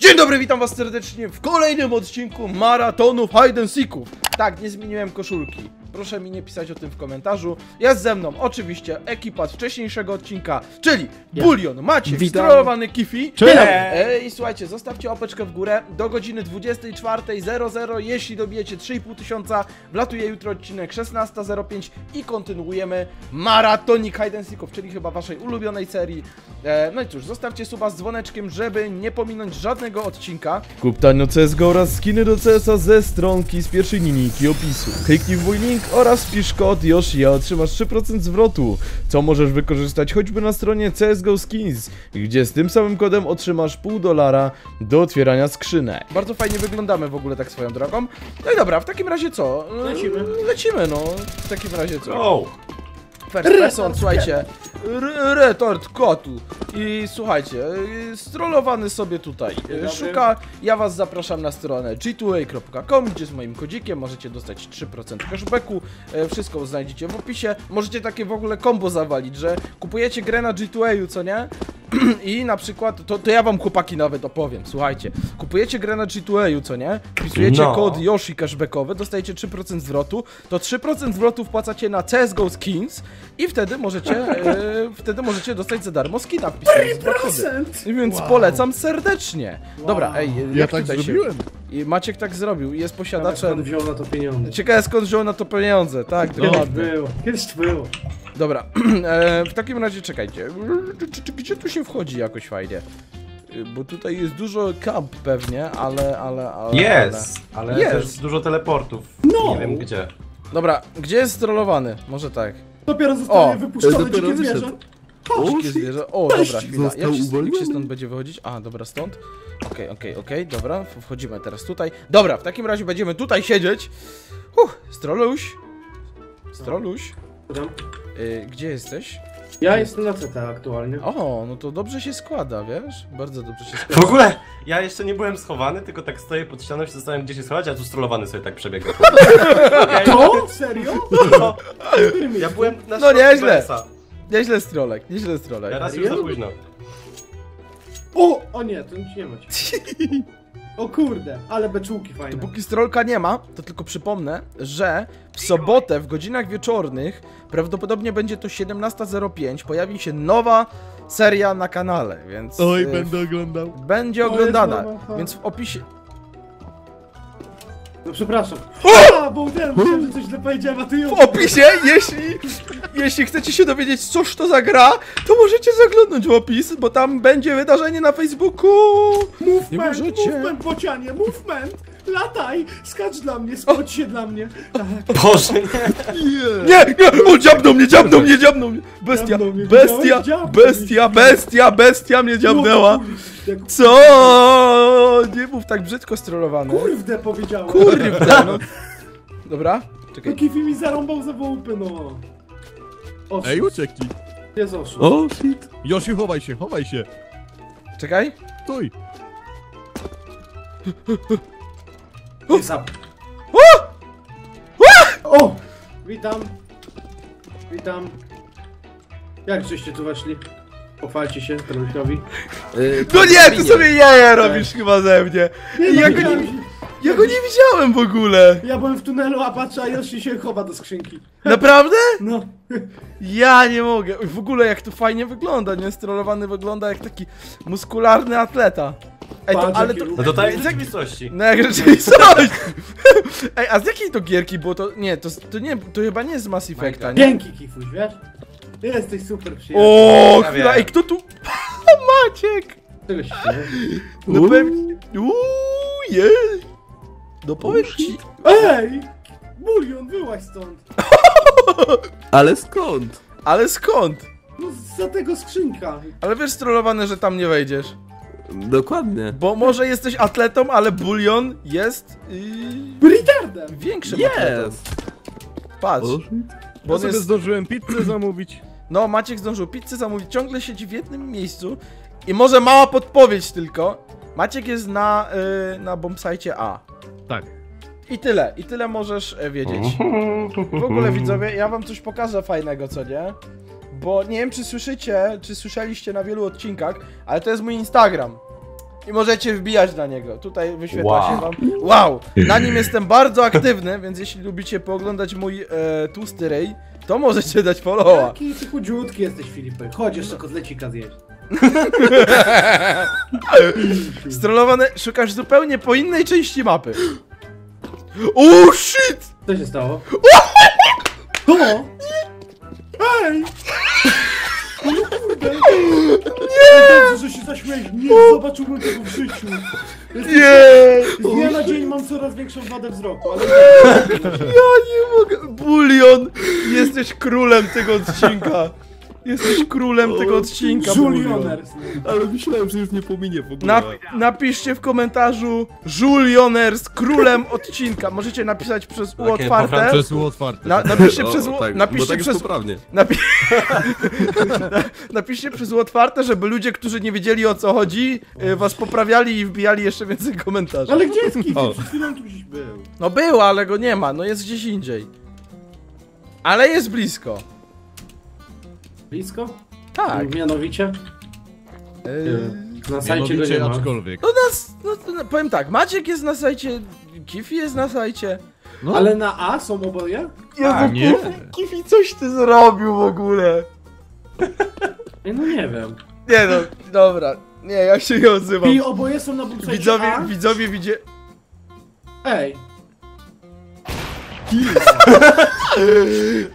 Dzień dobry, witam was serdecznie w kolejnym odcinku Maratonów Hide and Seeków. Tak, nie zmieniłem koszulki. Proszę mi nie pisać o tym w komentarzu. Jest ze mną oczywiście ekipa z wcześniejszego odcinka, czyli Bulion, Maciek, ZTROLOWANY, KiFi. I słuchajcie, zostawcie łapeczkę w górę. Do godziny 24:00, jeśli dobijecie 3500, wlatuje jutro odcinek 16:05 i kontynuujemy maratonik Hide and Seeków, czyli chyba waszej ulubionej serii. No i cóż, zostawcie suba z dzwoneczkiem, żeby nie pominąć żadnego odcinka. Kup tanio CSGO oraz skiny do CS-a ze stronki z pierwszej linijki opisu. Kliknij w mój link oraz wpisz kod Yoshi, a otrzymasz 3% zwrotu, co możesz wykorzystać choćby na stronie CSGO Skins, gdzie z tym samym kodem otrzymasz $0,5 do otwierania skrzynek. Bardzo fajnie wyglądamy w ogóle tak swoją drogą. No i dobra, w takim razie co? Lecimy. Lecimy, no. W takim razie co? Person, słuchajcie, retort kotu. I słuchajcie, Strolowany sobie tutaj szuka. Ja was zapraszam na stronę g2a.com, gdzie z moim kodzikiem możecie dostać 3% cashbacku. Wszystko znajdziecie w opisie. Możecie takie w ogóle kombo zawalić, że kupujecie grę na G2A, co nie? I na przykład, to ja wam chłopaki nawet opowiem, słuchajcie. Kupujecie grę na G2A, co nie? Wpisujecie kod Yoshi cashbackowy, dostajecie 3% zwrotu. To 3% zwrotu wpłacacie na CSGO Skins i wtedy możecie dostać za darmo skina. 3%! Więc polecam serdecznie. Dobra, ej, ja tak zrobiłem. I Maciek tak zrobił, jest posiadaczem. Ciekawe skąd wziął na to pieniądze. Tak, dokładnie. Kiedyś było. Dobra, w takim razie czekajcie. Gdzie tu się wchodzi jakoś fajnie? Bo tutaj jest dużo kamp pewnie, ale... Jest, ale też dużo teleportów. No! Nie wiem gdzie. Dobra, gdzie jest Strolowany? Może tak. Dopiero zostanie wypuszczone dzikie zwierzę. O, dobra, chwila. Jak się stąd będzie wychodzić? A, dobra, stąd. Okej, dobra, wchodzimy teraz tutaj. Dobra, w takim razie będziemy tutaj siedzieć. Stroluś. Gdzie jesteś? Ja jestem na CT aktualnie. O, no to dobrze się składa, wiesz? Bardzo dobrze się składa. W ogóle ja jeszcze nie byłem schowany, tylko tak stoję pod ścianą i się zastanawiam, gdzie się schować, a tu Strolowany sobie tak przebiega. To? Serio? No. Ja byłem na środku. No nieźle. Nieźle strolek. Teraz już za późno. O nie, to nic nie ma. O kurde, ale beczułki fajne. Dopóki strolka nie ma, to tylko przypomnę, że w sobotę w godzinach wieczornych, prawdopodobnie będzie to 17:05, pojawi się nowa seria na kanale, więc... Oj, będę oglądał. Będzie oglądana, więc w opisie... No przepraszam. Bo myślałem, że coś źle powiedziałem, a ty ją... W opisie, jeśli chcecie się dowiedzieć, cóż to za gra, to możecie zaglądnąć w opis, bo tam będzie wydarzenie na Facebooku. Movement, bocianie, movement, lataj, skacz dla mnie, spodź się dla mnie. Tak. Boże, nie, dziabnął mnie. Bestia mnie dziabnęła. Co? Nie mów tak brzydko, Strolowany. Kurde, powiedziałem. No. Dobra, czekaj. Kifi mi zarąbał za wołupy, no. Ej, uciekli. Jest oszust. O, shit. Yoshi, chowaj się. Czekaj. Stój. O! Witam. Jak żeście tu weszli? Pochwalcie się, Trolikowi. No nie, ty sobie jaja robisz chyba ze mnie. Ja go nie widziałem w ogóle! Ja byłem w tunelu, a patrzę, a Yoshi się chowa do skrzynki. Naprawdę? No. Ja nie mogę. W ogóle jak to fajnie wygląda, nie? Strolowany wygląda jak taki muskularny atleta. Ej, to, ale to... No to tak jak rzeczywistości. No jak rzeczywistości! Ej, a z jakiej to gierki było? To chyba nie jest Mass Effecta, nie? Dzięki, Kifuś, wiesz? Ty jesteś super przyjemny. Ooo, chwila, ej, kto tu... Maciek! Czego się dzieje? No pewnie... No powiem ci... Ej! Bulion, wyłaź stąd! Ale skąd? No za tego skrzynka. Ale wiesz, Strolowany, że tam nie wejdziesz. Dokładnie. Bo może jesteś atletą, ale Bulion jest... retardem! Większym atletą. Patrz. Bo ja sobie zdążyłem pizzę zamówić. No, Maciek zdążył pizzę zamówić, ciągle siedzi w jednym miejscu. I może mała podpowiedź tylko. Maciek jest na bombsite A. Tak. I tyle możesz wiedzieć. W ogóle widzowie, ja wam coś pokażę fajnego, co nie? Bo nie wiem, czy słyszycie, czy słyszeliście na wielu odcinkach, ale to jest mój Instagram. i możecie wbijać na niego. Tutaj wyświetla się wam. Wow! Na nim jestem bardzo aktywny, więc jeśli lubicie pooglądać mój tłusty rej, to możecie dać followa. Taki ty chudziutki jesteś, Filipek. Chodź jeszcze kotlecika zjeść. Strolowany, szukasz zupełnie po innej części mapy. Oh shit! Co się stało? To? Ej! No kurde! Nie! Dobrze, że się zaśmiałeś. Nie zobaczyłbym tego w życiu. Z dnia na dzień mam coraz większą wadę wzroku, ale... Ja nie mogę... Bulion! Jesteś królem tego odcinka! Jesteś królem tego odcinka, Bulioners. Ale myślałem, że już nie pominie w ogóle. Napiszcie w komentarzu Bulioners królem odcinka. Możecie napisać przez U otwarte. Przez U otwarte. Napiszcie przez U otwarte. Napiszcie przez U otwarte, żeby ludzie, którzy nie wiedzieli o co chodzi, was poprawiali i wbijali jeszcze więcej komentarzy. Ale gdzie jest KiFi? Przed chwilą tu gdzieś był. No był, ale go nie ma. No jest gdzieś indziej. Ale jest blisko. Blisko? Tak. Mianowicie? Na sajcie go nie ma. No, no powiem tak, Maciek jest na sajcie, KiFi jest na sajcie. No. Ale na A są oboje? Jezu, nie. KiFi, coś ty zrobił w ogóle. No nie wiem. Nie no, dobra. Nie, ja się nie odzywam. I oboje są na buksacie A? Widzowie widzie... Ej.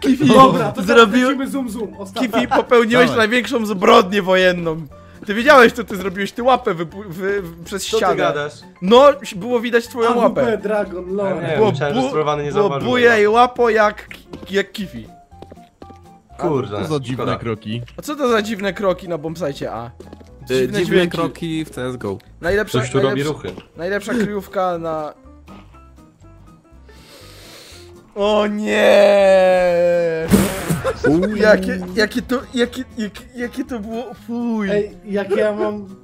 KiFi, dobra, to zrobił... zoom. KiFi, popełniłeś największą zbrodnię wojenną. Ty wiedziałeś, co ty zrobiłeś, ty łapę przez ścianę. Co ty gadasz? No, było widać twoją łapę. Dragon Lord. Nie, myślałem, że Strolowany nie zauważył. Buja i łapo jak KiFi. Kurde, co za dziwne kroki. A co to za dziwne kroki na bombsite A? Dziwne kroki w CSGO. Coś tu robi ruchy. Najlepsza kryjówka na... O nie! Jakie to było? Fuj! Ej,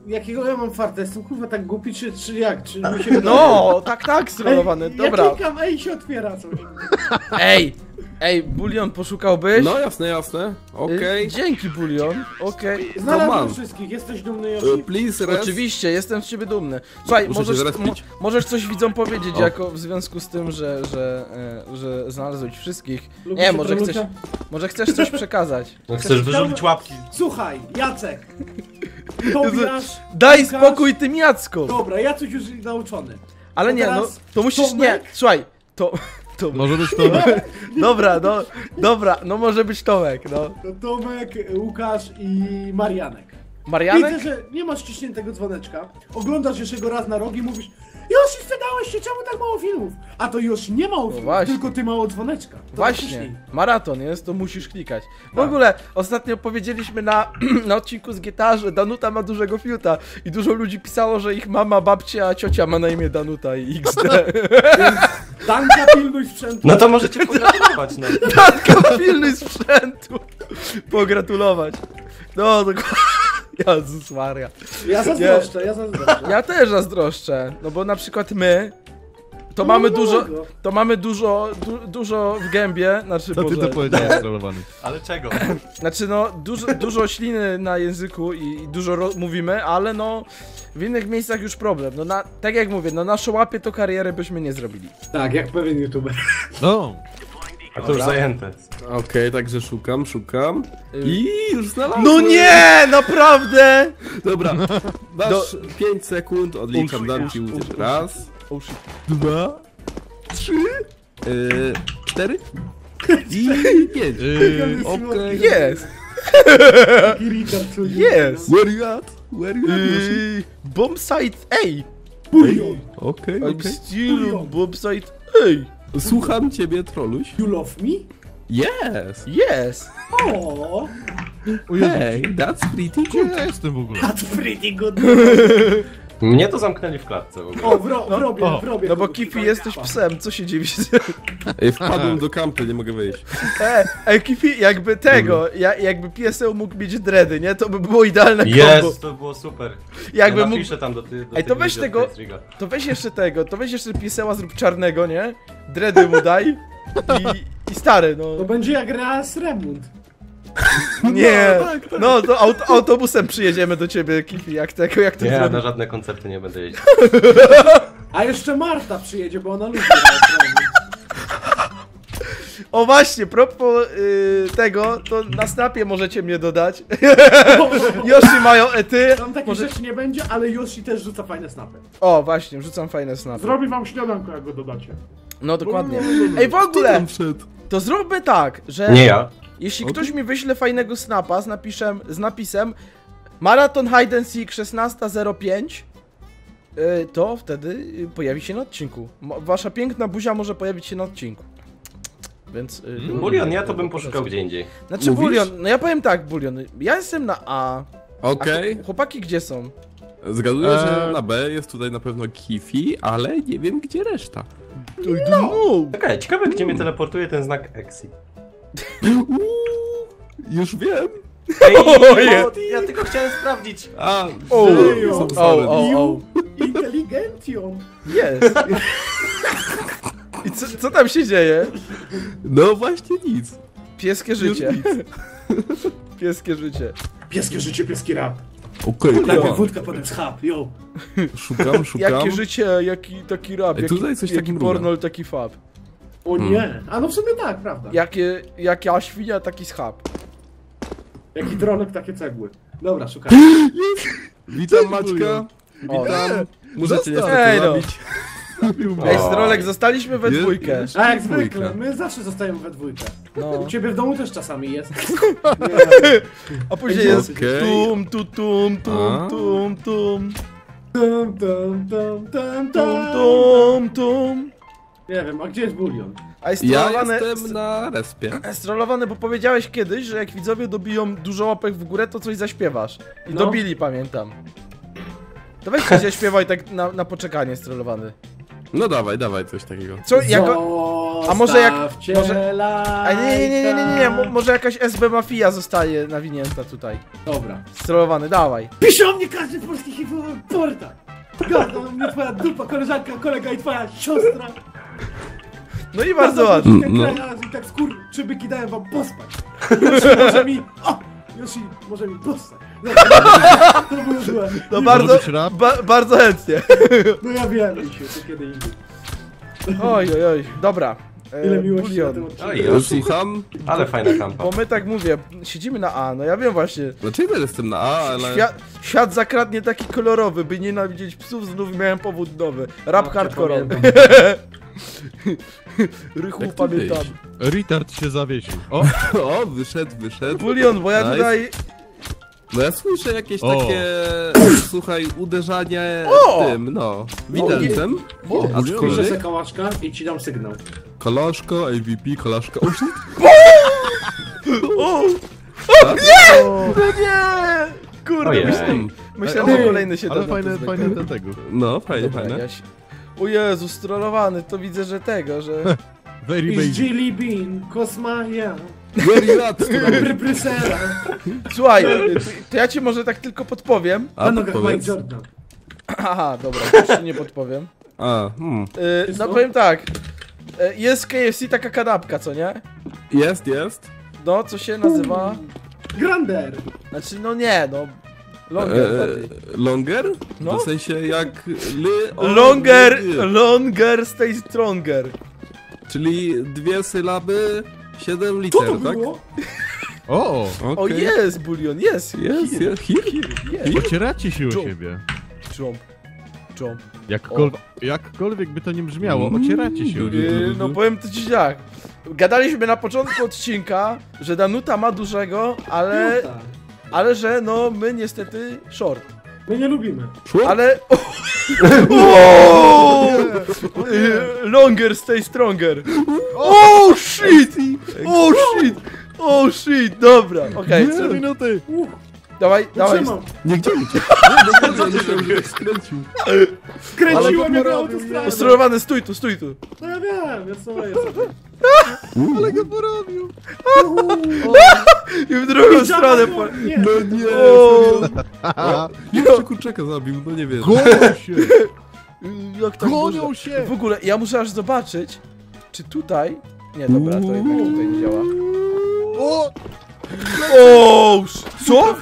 jakiego ja mam farta? Jestem kurwa tak głupi, czy jak? Czy mi się no, tak, Strolowany, dobra. Ja klikam, ej, się otwiera coś. Ej, Bulion, poszukałbyś? No jasne, okej. Dzięki, Bulion, okej. Znalazłem wszystkich, jesteś dumny, Yoshi? Please, rest. Oczywiście, jestem z ciebie dumny. Słuchaj, możesz coś widzom powiedzieć, jako w związku z tym, że znalazłeś wszystkich. Nie, może chcesz coś przekazać. Chcesz wyrzucić łapki. Słuchaj, Jacek, Tobiasz, daj spokój tym Jackom. Dobra, Jacek już nauczony. Ale nie, no, to musisz, nie, słuchaj, to... Może być Tomek. Dobra, no może być Tomek, no. Tomek, Łukasz i Marianek. Marianek? Widzę, że nie masz ciśniętego dzwoneczka, oglądasz jeszcze go raz na rogi i mówisz: Yoshi, sprzedałeś się, czemu tak mało filmów? A to już nie mało filmów, tylko ty mało dzwoneczka. To właśnie, maraton jest, to musisz klikać. W ogóle, ostatnio powiedzieliśmy na odcinku z GTA, że Danuta ma dużego fiuta i dużo ludzi pisało, że ich mama, babcia, a ciocia ma na imię Danuta i XD. Danka, pilnuj sprzętu. No to możecie pogratulować. No. Danka, pilnuj sprzętu. Pogratulować. No, dokładnie. Jezus Maria. Ja zazdroszczę. Ja też zazdroszczę, no bo na przykład my to mamy dużo w gębie, znaczy co ty to powiedziałeś, Strolowany? Ale czego? Znaczy no, dużo śliny na języku i dużo mówimy, ale no w innych miejscach już problem, no tak jak mówię, no nasze łapie to karierę byśmy nie zrobili. Tak, jak pewien youtuber. No. A to już zajęte. Okej, także szukam. I już znalazłem. No nie, naprawdę! Dobra, dasz 5 sekund, odliczam, dam ci uciec. Raz, dwa, trzy, 4 i 5. Okej, jest! Jest! Where you at? Bombsite A! Okej. I'm still bombsite A! Słucham ciebie, troluś. You love me? Yes. Oh. Hey, that's pretty good. Ja jestem w ogóle. That's pretty good. Mnie to zamknęli w klatce w ogóle. O, wrobię. No bo KiFi, jesteś psem, co się dziwisz? Wpadłem do kampy, nie mogę wyjść. KiFi, jakby jakby PSL mógł mieć dready, nie? To by było idealne kombo. Jest, to było super. Jakby ja napiszę tam do ej, to weź jeszcze PSL-a, zrób czarnego, nie? Dready mu daj i stary, no. To będzie jak Real Srebund. Nie, no, tak, tak. No to autobusem przyjedziemy do ciebie, Kifi, jak to ja na żadne koncerty nie będę jeździć. A jeszcze Marta przyjedzie, bo ona lubi. O właśnie, propos tego, to na Snapie możecie mnie dodać. Yoshi mają ety. Tam takich rzeczy nie będzie, ale Yoshi też rzuca fajne snapy. O właśnie, rzucam fajne snapy. Zrobi wam śniadanko, jak go dodacie. No dokładnie. Ej, w ogóle, to zróbmy tak, że... Nie ja. Jeśli ktoś mi wyśle fajnego snapa z napisem Maraton Hide and Seek 16:05, to wtedy pojawi się na odcinku. Wasza piękna buzia może pojawić się na odcinku. Więc, Bulion, ja to bym poszukał gdzie indziej. Znaczy, mówisz? Bulion, no ja powiem tak, Bulion, ja jestem na A. Okej. Okay. Chłopaki gdzie są? Zgaduję, że na B jest tutaj na pewno Kifi, ale nie wiem gdzie reszta. No. Okay, ciekawe gdzie mnie teleportuje ten znak exit. Już wiem. Ej, ja tylko chciałem sprawdzić. A, Inteligentium. Jest. I co tam się dzieje? No właśnie nic. Pieskie życie. Pieskie życie. Pieskie życie, pieski rap. Okej, okay, wódka, potem schab, yo. Szukam. Jakie życie, jaki taki rap, jaki pornol, taki fab. O nie, a no w sumie tak, prawda. Jaka świnia, taki schab. Jaki dronek, takie cegły. Dobra, szukam. Witam Maćka. Witam. Możecie jeszcze to robić. Ej, Strolek, zostaliśmy we dwójkę. A jak zwykle, my zawsze zostajemy we dwójkę. No. U ciebie w domu też czasami jest. Nie. A później jest tum, tu, tum, tum, tum, tum. Tum, tum, tum, tum, tum, tum. Nie wiem, a gdzie jest Bulion? A jest trollowane, ja jestem na respie. Strolowany, bo powiedziałeś kiedyś, że jak widzowie dobiją dużo łapek w górę, to coś zaśpiewasz. I dobili, pamiętam. To weź się śpiewaj tak na poczekanie, Strolowany. No dawaj, dawaj coś takiego. Co? A może jak... Może... A nie, może jakaś SB Mafia zostaje nawinięta tutaj. Dobra. Strolowany, dawaj. Pisze o mnie każdy z polskich portach. Gada mnie twoja dupa, koleżanka, kolega i twoja siostra. No i bardzo ładnie. I tak skurczybyki dają wam pospać. Może mi... Yoshi, może mi postać. To było złe. No bardzo chętnie. No ja wiem, to kiedy indziej. Oj. Dobra. Ile miłości na tym odcinku. Słucham. Ale fajna kampa. Bo my tak mówię, siedzimy na A, no ja wiem właśnie. Dlaczego jestem na A, ale... Świat zakradnie taki kolorowy, by nienawidzieć psów, znów miałem powód nowy. Rap hardkorowy. Rychu, pamiętam. Retard się zawiesił. O, wyszedł. Bulion, bo ja tutaj... No ja słyszę jakieś takie, słuchaj, uderzanie tym, no, widelcem. Słyszę se kałaszka i ci dam sygnał. Kolaszko, AVP, kolaszko. O nie! Nie! Kurde, myślałem, że kolejny się da. Ale fajne do tego. No, fajne. O Jezu, Strolowany, to widzę, że tego, że... Is Jelly Bean, Kosmaja. Słuchaj, to ja ci może tak tylko podpowiem. A no, aha, dobra, już ci nie podpowiem. No powiem tak. Jest KFC taka kanapka, co nie? Jest. No, co się nazywa? Grander. Znaczy, no nie, no. Longer? No. W sensie jak... Longer, stay stronger. Czyli 2 sylaby... 7 liter, to tak? Było? O, okay. O jest, Bulion, jest. Pocieracie się o siebie. Jump. Jakkolwiek by to nie brzmiało, ocieracie się o siebie. No powiem to ci tak. Gadaliśmy na początku odcinka, że Danuta ma dużego, ale że no my niestety short. My nie lubimy. Ale... Longer, stay stronger. Oh shit! Oh shit! Dobra, okej. 3 minuty! Dawaj. Nie gdzielicie. Skręciło mnie na autostradę. Ostrolowany, stój tu. No ja wiem, ja co jest. Ale go porobił. I w drugą stronę. No nie. Jeszcze kurczaka zabił, no nie wiem. Gonią się! W ogóle, ja muszę aż zobaczyć, czy tutaj... Nie, dobra, to jednak tutaj nie działa. O, co? O,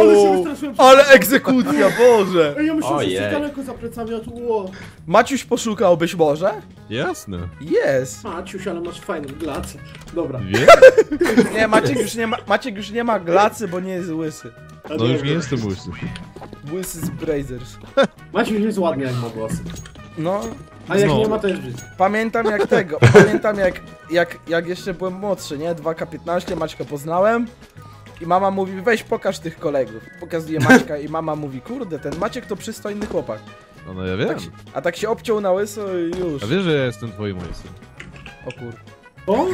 ale się wystraszyłem. Ale egzekucja, Boże! Ej, ja myślałem, że się daleko za plecami od ło. Maciuś poszukałbyś może? Jasne. Jest. Maciuś, ale masz fajną glacę. Dobra. Nie, Maciek już nie ma glacy, bo nie jest łysy. No już nie jestem łysy. Łysy z Brazers. Maciuś jest ładnie jak ma głosy. No. A jak nie ma, to jest brzydko. Pamiętam jak tego, pamiętam jak jeszcze byłem młodszy, nie? 2K15, Maćka poznałem i mama mówi, weź pokaż tych kolegów. Pokazuje Maćka i mama mówi, kurde, ten Maciek to przystojny chłopak. No, no ja wiem. A tak się obciął na łyso i już. A wiesz, że ja jestem twoim łysym. O kurde. O?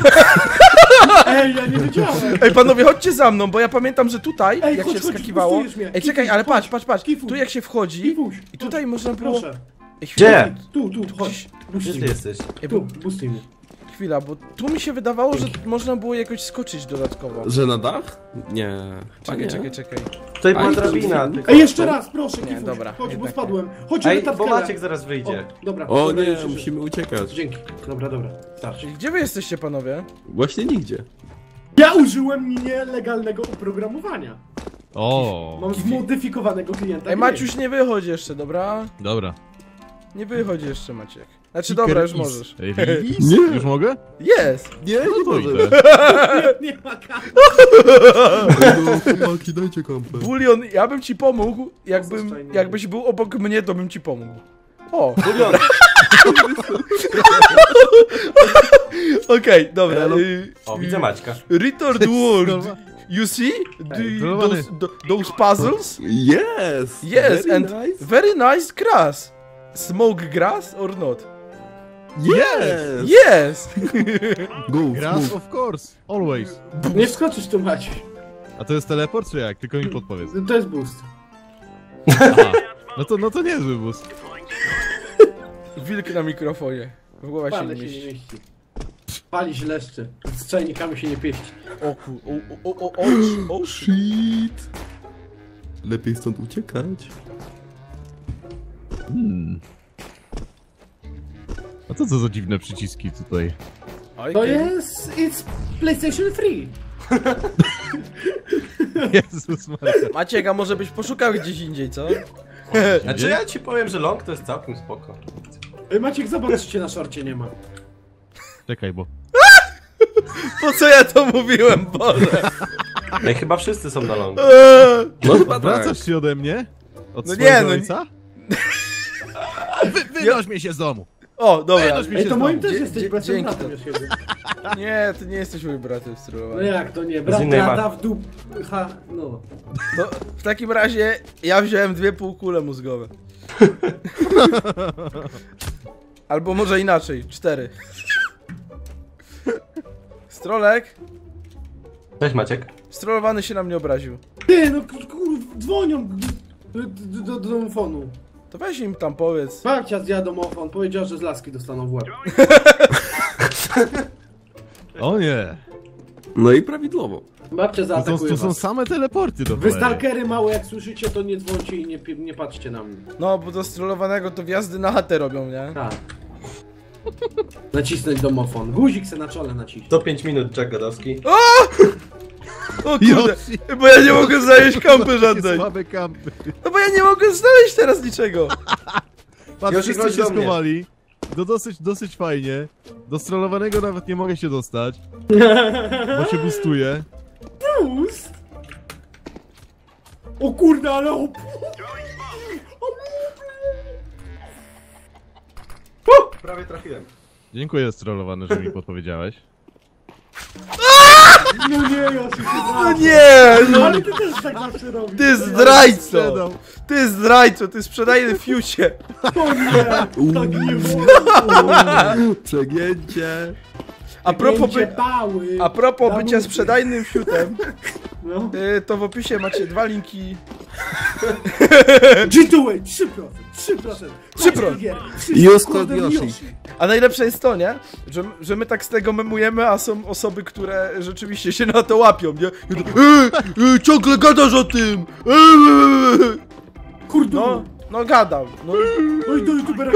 Ej, ja nie wiedziałem. Ej, panowie, chodźcie za mną, bo ja pamiętam, że tutaj, ej, jak się wskakiwało... Ej, czekaj, ale patrz, patrz, patrz. Tu jak się wchodzi i tutaj można było... Ej, gdzie? Tu, chodź. Gdzie ty jesteś? Ej, tu, busty mnie. Chwila, bo tu mi się wydawało, że można było jakoś skoczyć dodatkowo. Że na dach? Nie. Czekaj. Tutaj była drabina. Ej, jeszcze raz, proszę, nie, Kifuś, dobra, chodź, bo spadłem. Chodź, bo Maciek zaraz wyjdzie. O, dobra, o nie, musimy uciekać. Dzięki. Dobra. Starczy. Gdzie wy jesteście, panowie? Właśnie nigdzie. Ja użyłem nielegalnego oprogramowania. O. Mam zmodyfikowanego klienta. Ej, Maciuś, nie wychodź jeszcze, dobra? Dobra. Nie wychodź jeszcze, Maciek. Znaczy, dobra, już możesz. Nie, już mogę? Jest! Nie, no to idę. Nie ma kampy. Dajcie kampę. Bulion, ja bym ci pomógł, jakbyś był obok mnie, to bym ci pomógł. O! Bulion! Okej, dobra. O, widzę Maćka. Retard World. You see those puzzles? Yes! Yes, and very nice grass. Smoke grass or not? Yes! Yes! Go, grass go. Of course, always. Nie wskoczysz tu, Maciej. A to jest teleport czy jak? Tylko mi podpowiedz. To jest boost. Aha. No to niezły boost. Wilk na mikrofonie. W głowa się nie mieści. Pali źle jeszcze. Z czajnikami się nie pieści. O shit. Lepiej stąd uciekać. A co za dziwne przyciski tutaj? To jest... It's PlayStation 3! Jezus Maria. Maciek, a może byś poszukał gdzieś indziej, co? Znaczy ja ci powiem, że long to jest całkiem spoko. Ej, Maciek, zobacz, cię na szorcie nie ma. Czekaj, bo... Po co ja to mówiłem, Boże? Ej, chyba wszyscy są na longu. No chyba tak. Wracasz się ode mnie? Od swojego ojca? Wynoś mnie się z domu. O, dobra. Ej, to moim też jesteś bratem. Nie, ty nie jesteś moim bratem w No jak to nie? Brat rada w dup... Ha, no. To w takim razie ja wziąłem dwie półkule mózgowe. Albo może inaczej, 4. Strolek. Cześć, Maciek. Strolowany się na mnie obraził. Ty, no kurwa, dzwonią do domofonu. To weź im tam powiedz. Babcia zjadł domofon, powiedział, że z laski dostaną w łeb. O nie. No i prawidłowo. Babcia zaatakuje to są same teleporty do wy stalkery małe, jak słyszycie, to nie dzwoncie i nie patrzcie na mnie. No, bo do strollowanego to wjazdy na chatę robią, nie? Tak. Nacisnąć domofon. Guzik se na czole naciśnij. 105 minut, Jack Gadowski. O kurde, bo ja nie mogę znaleźć kampy żadnej. No bo ja nie mogę znaleźć teraz niczego. Patrz, wszyscy się schowali. No dosyć fajnie. Do strollowanego nawet nie mogę się dostać. Bo się boostuje. Boost? O kurde, ale op... Prawie trafiłem. Dziękuję, strollowany, że mi podpowiedziałeś. No nie, Yoshi, no nie, no ale ty też tak zawsze robisz. Ty zdrajco! Ty zdrajco, ty sprzedaj fiucie. To nie, tak nie było. Przegięcie. A propos bycia sprzedajnym fiutem, no. To w opisie macie 2 linki. G2A 3%. A najlepsze jest to, nie? Że my tak z tego memujemy, a są osoby, które rzeczywiście się na to łapią, nie? Ciągle gadasz o tym! Kurde! No gadam. No i do youtubera.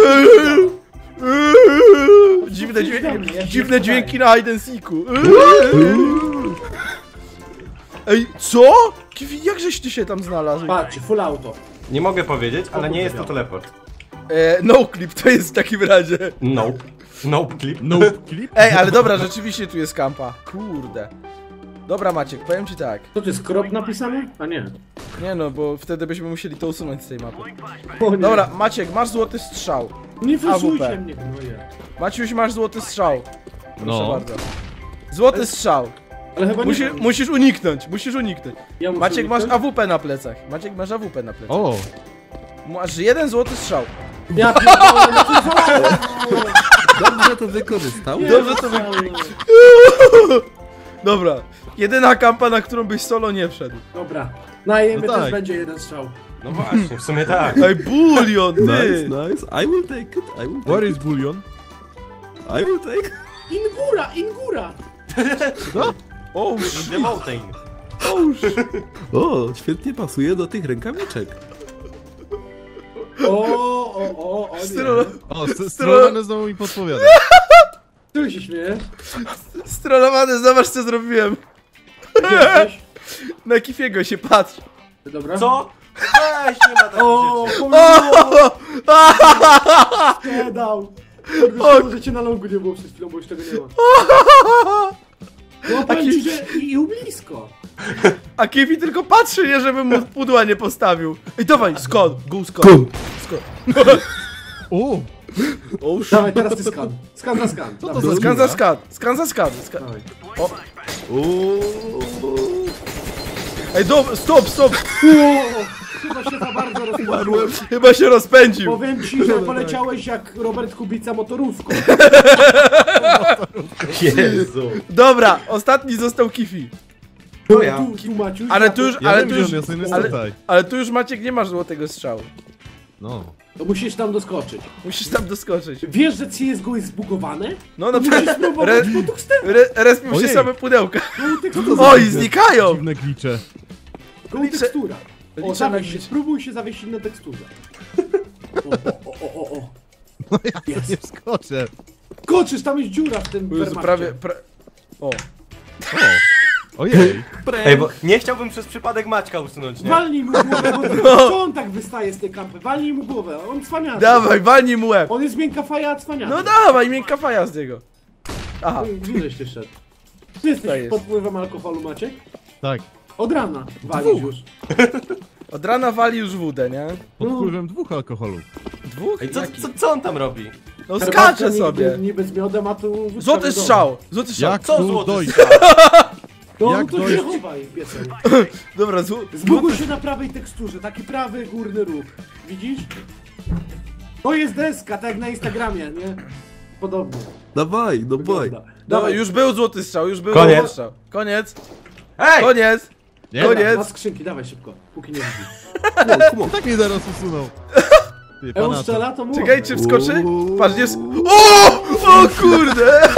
Dziwne dźwięki na Hide and Seeku. Ej, co? Kiwi, jakżeś ty się tam znalazł? Patrz, full auto. Nie mogę powiedzieć, ale nie jest to teleport. No clip to jest w takim razie. No. Nope clip. Nope clip. Ej, ale dobra, rzeczywiście tu jest kampa. Kurde. Dobra, Maciek, powiem ci tak. Co to jest krop napisane? A nie. Nie no, bo wtedy byśmy musieli to usunąć z tej mapy. Dobra, Maciek, masz złoty strzał. Nie fusujcie mnie. Maciuś, masz złoty strzał. Proszę bardzo. Złoty strzał. Ale chyba nie musisz uniknąć, musisz uniknąć. Ja Maciek, masz AWP na plecach. Maciek, masz AWP na plecach. O. Masz jeden złoty strzał. Ja pierdolę, no dobrze to wykorzystał. Dobrze to wykorzystał. Dobra. Jedyna kampa, na którą byś solo nie wszedł. Dobra. Najemy no tak. Też będzie jeden strzał. No właśnie, w sumie tak. Ej, Bulion, ty. Nice, nice. I will take it. I will take Where is Bulion? I will take Ingura, Ingura. No? Oh shit. The mountain. Oh shit. O, świetnie pasuje do tych rękawiczek. O, Strolowany znowu mi podpowiada. Tu się śmiejesz? Strolowany, zobacz co zrobiłem. Na Kifiego się patrz. Dobra. Co? Weź, nie ma tak. O, kurde, cię na longu nie było przez chwilę, bo już tego nie ma. No, powiem że i blisko. A Kifi tylko patrzy, nie, żeby mu pudła nie postawił. I dawaj, skąd? Go, skąd? O! O, dawaj, teraz ty skan. Skan za skan. Co to za skan za skan? Skan za skan. O! Ej, dobra, stop, stop! Chyba się za bardzo rozpędził. Chyba się rozpędził. Powiem ci, że poleciałeś jak Robert Kubica motorówką. Jezu. Dobra, ostatni został Kifi. No ja. Ale tu już Maciek nie masz złotego strzału. No. To musisz tam doskoczyć. Musisz tam doskoczyć. Wiesz, że CSGO jest zbugowane? No na przykład. Respił się same pudełka. Oj, znikają! Dziwne glicze. Tekstura. O, zawiesz się, spróbuj się zawieść na teksturze. O. No ja yes. Nie skoczę. Koczysz, tam jest dziura w tym permarcie. Prawie, Ojej. Ej, bo nie chciałbym przez przypadek Maćka usunąć, nie? Walnij mu głowę, bo co on tak wystaje z tej kampy? Walnij mu głowę, on cwaniaczy. Dawaj, walnij mu łeb. On jest miękka faja, a cwaniaczy. No dawaj, miękka faja z niego. Aha. Dużeś się szedł. Ty jesteś pod wpływem alkoholu, Maciek? Tak. Od rana walisz już. Od rana wali już wódę, nie? Pod wpływem dwóch alkoholów. Dwóch? Ej, co on tam robi? No skacze sobie. Niby z miodem, a tu... Złoty strzał! Złoty strzał! Jak co złoty strzał? No to się chowaj, piesem. Dobra, zbuguj się na prawej teksturze, taki prawy górny róg. Widzisz? To jest deska, tak jak na Instagramie, nie? Podobno. Dawaj, dawaj. Dawaj, już był złoty strzał, już był złoty strzał. Koniec. Ej! Koniec! Nie, koniec! Na skrzynki, dawaj szybko, póki nie widzi. Tak mnie zaraz usunął. Strzela, to mów. Czekajcie, wskoczy? Patrz, jest... O kurde!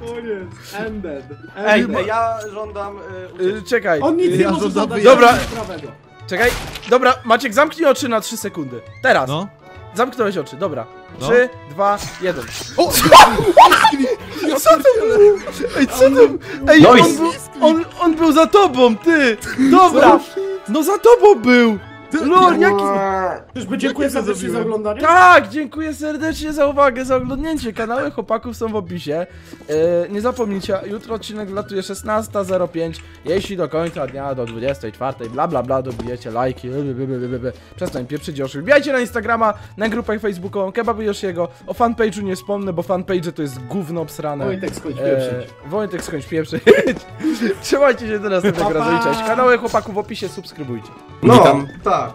Koniec, ended. Ej, ja żądam... Czekaj. On nic nie może zadać. Dobra. Czekaj, dobra, Maciek, zamknij oczy na 3 sekundy. Teraz. No. Zamknąłeś oczy, dobra. 3, 2, 1. O! Co to było? Ej, co to? Ej, on był za tobą, ty! Dobra! No za tobą był! LOL, jaki... Czyżby dziękuję serdecznie za oglądanie? Tak, dziękuję serdecznie za uwagę, za oglądnięcie. Kanały chłopaków są w opisie. Nie zapomnijcie, jutro odcinek latuje 16:05. Jeśli do końca dnia, do 24:00, bla bla bla, dobijecie lajki, przestań pieprzyć Yoshi. Wbijajcie na Instagrama, na grupę facebookową Kebaby Yoshiego. O fanpage'u nie wspomnę, bo fanpage to jest gówno obsrane. Wojtek, skończ pieprzyć. Wojtek, skończ pieprzyć. Trzymajcie się do następnego razu i cześć. Kanały chłopaków w opisie, subskrybujcie. No, tak.